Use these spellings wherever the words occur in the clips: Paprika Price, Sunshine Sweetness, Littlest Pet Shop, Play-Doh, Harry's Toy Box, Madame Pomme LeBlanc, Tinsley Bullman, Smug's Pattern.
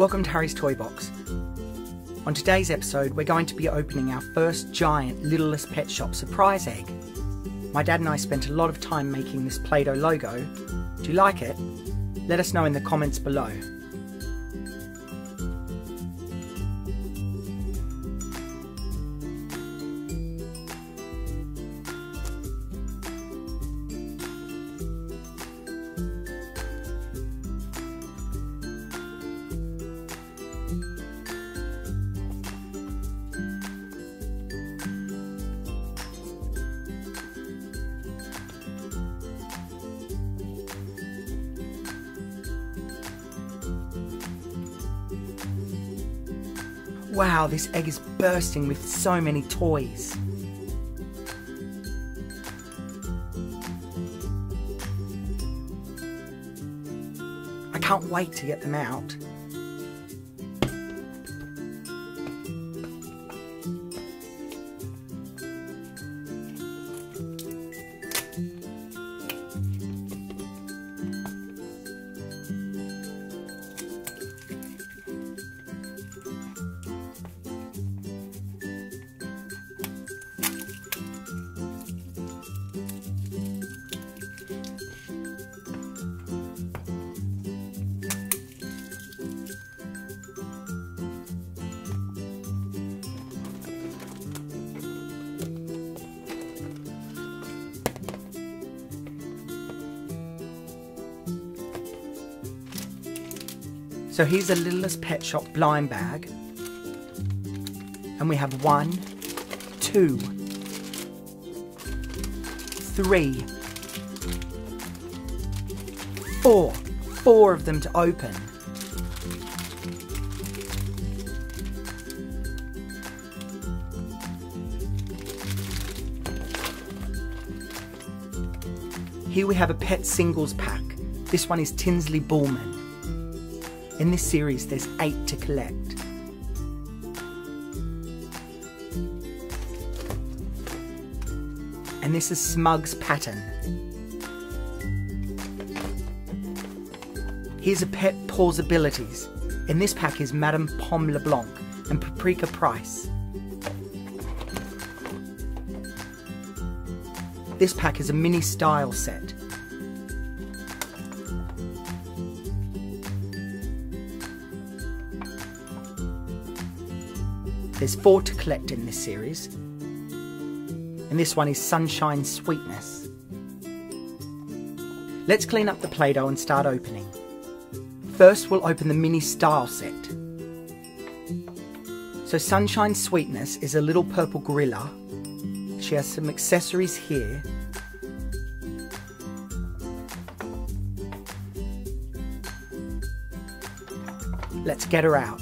Welcome to Harry's Toy Box. On today's episode, we're going to be opening our first giant Littlest Pet Shop surprise egg. My dad and I spent a lot of time making this Play-Doh logo. Do you like it? Let us know in the comments below. Wow, this egg is bursting with so many toys. I can't wait to get them out. So here's a Littlest Pet Shop blind bag, and we have 1, 2, 3, 4 of them to open. Here we have a pet singles pack. This one is Tinsley Bullman. In this series, there's 8 to collect. And this is Smug's Pattern. Here's a pet Plausibilities. In this pack is Madame Pomme LeBlanc and Paprika Price. This pack is a mini style set. There's 4 to collect in this series, and this one is Sunshine Sweetness. Let's clean up the Play-Doh and start opening. First, we'll open the mini style set. So Sunshine Sweetness is a little purple gorilla. She has some accessories here. Let's get her out.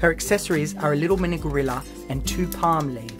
Her accessories are a little mini gorilla and 2 palm leaves.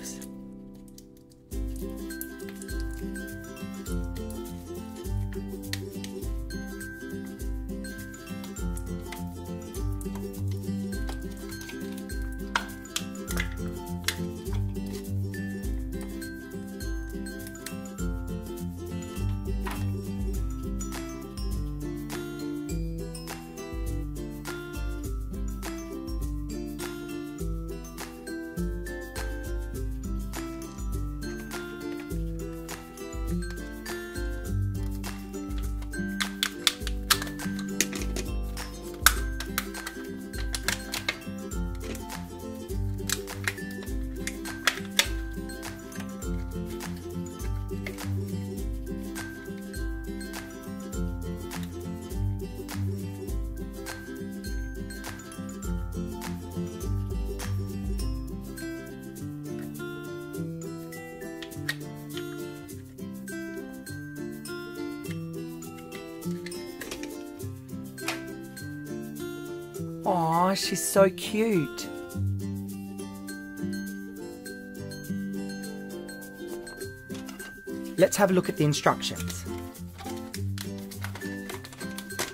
Aw, she's so cute. Let's have a look at the instructions.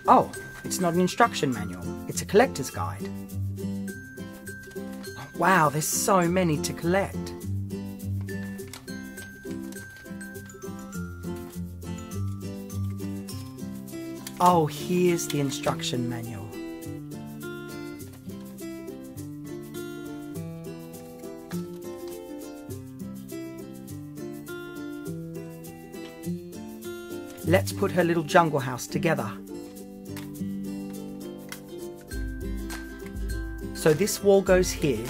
Oh, it's not an instruction manual, it's a collector's guide. Wow, there's so many to collect. Oh, here's the instruction manual. Let's put her little jungle house together. So this wall goes here.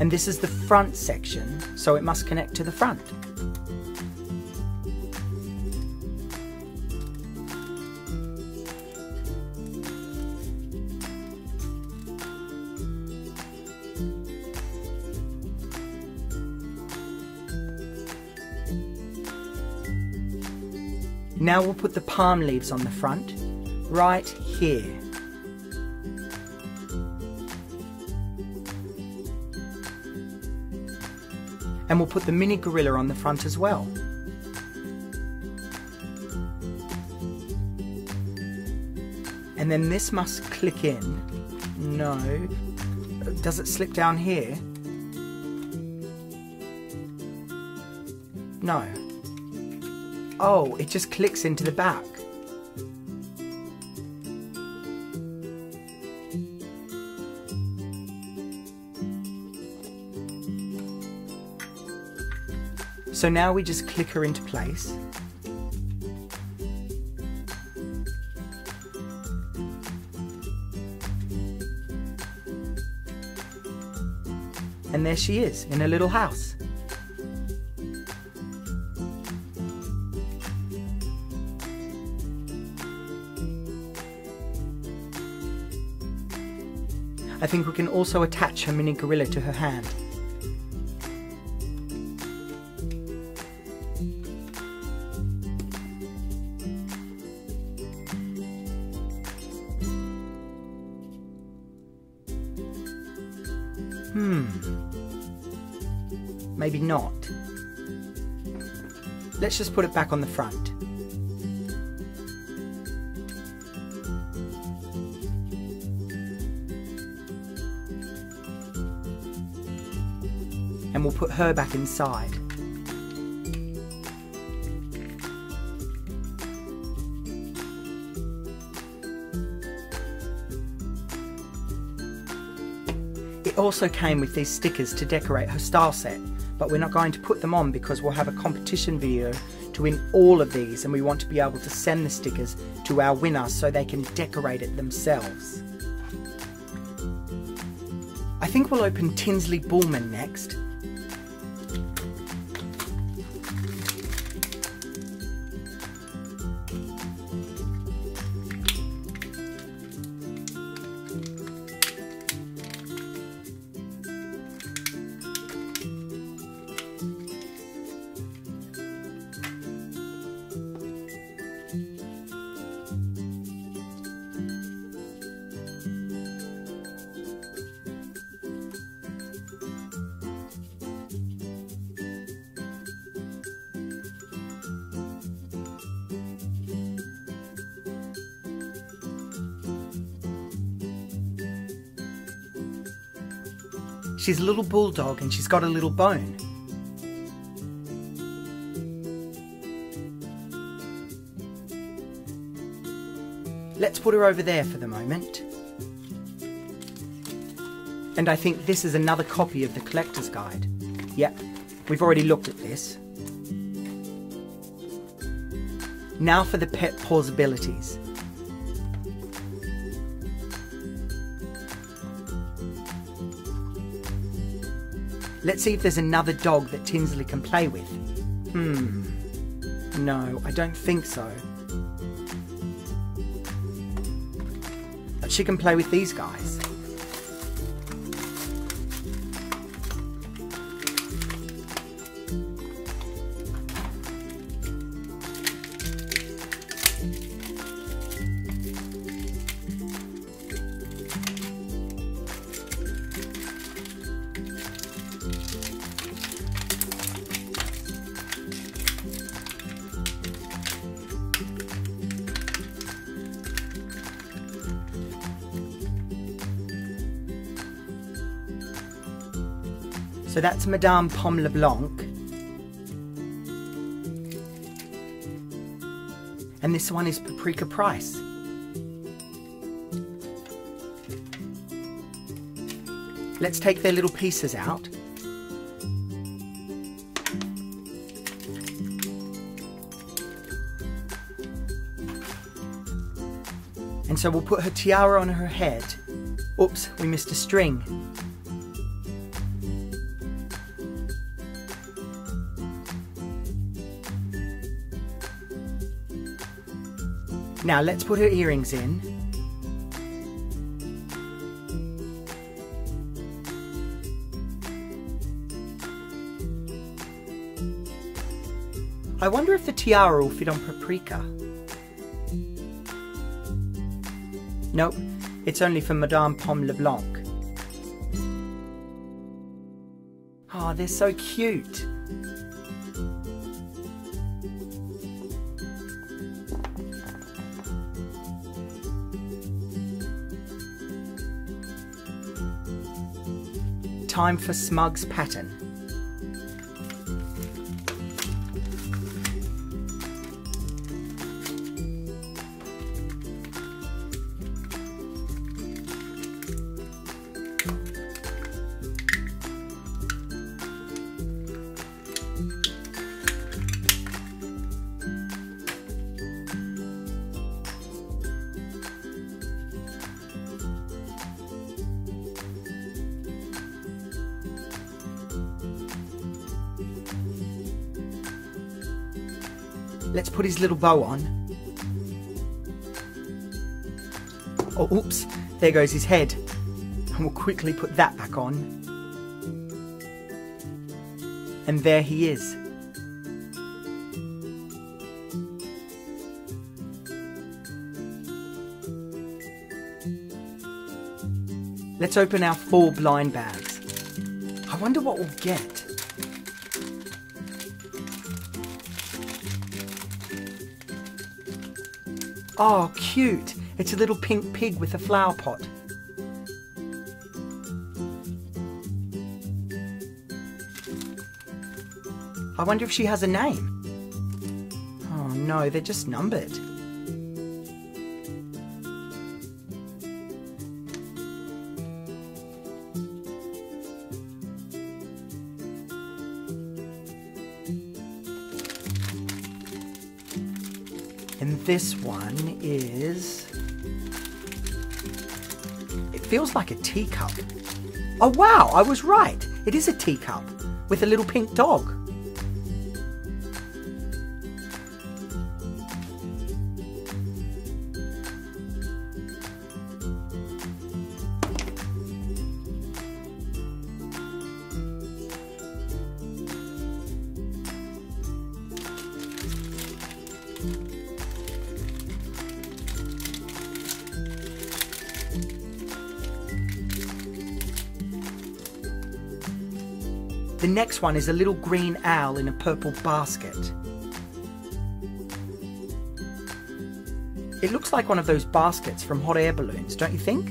And this is the front section, so it must connect to the front. Now we'll put the palm leaves on the front, right here. And we'll put the mini gorilla on the front as well. And then this must click in. No, does it slip down here? No. Oh, it just clicks into the back. So now we just click her into place. And there she is in her little house. I think we can also attach her mini gorilla to her hand. Maybe not. Let's just put it back on the front. And we'll put her back inside. It also came with these stickers to decorate her style set, but we're not going to put them on because we'll have a competition video to win all of these, and we want to be able to send the stickers to our winner so they can decorate it themselves. I think we'll open Tinsley Bullman next. She's a little bulldog and she's got a little bone. Let's put her over there for the moment. And I think this is another copy of the collector's guide. Yep, we've already looked at this. Now for the pet plausibilities. Let's see if there's another dog that Tinsley can play with. No, I don't think so. But she can play with these guys. So that's Madame Pomme LeBlanc. And this one is Paprika Price. Let's take their little pieces out. And so we'll put her tiara on her head. Oops, we missed a string. Now let's put her earrings in. I wonder if the tiara will fit on Paprika. Nope, it's only for Madame Pomme LeBlanc. Ah, they're so cute. Time for Smug's Pattern. Let's put his little bow on. Oh, oops, there goes his head. And we'll quickly put that back on. And there he is. Let's open our 4 blind bags. I wonder what we'll get. Oh, cute! It's a little pink pig with a flower pot. I wonder if she has a name. Oh no, they're just numbered. And this one is... it feels like a teacup. Oh wow, I was right. It is a teacup with a little pink dog. The next one is a little green owl in a purple basket. It looks like one of those baskets from hot air balloons, don't you think?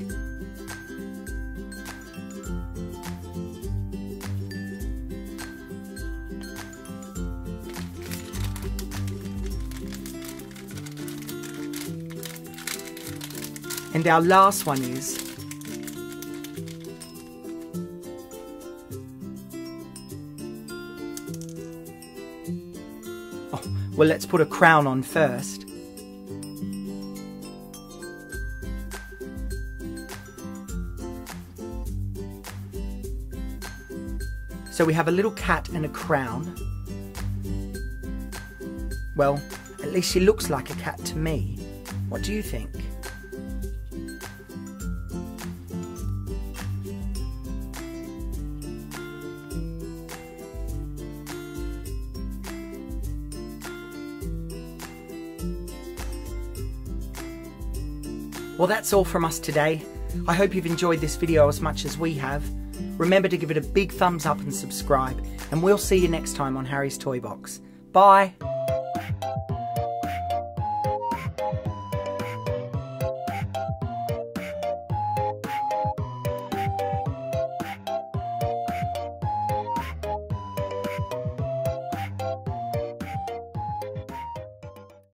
And our last one is... well, let's put a crown on first. So we have a little cat and a crown. Well, at least she looks like a cat to me. What do you think? Well, that's all from us today. I hope you've enjoyed this video as much as we have. Remember to give it a big thumbs up and subscribe, and we'll see you next time on Harry's Toy Box. Bye!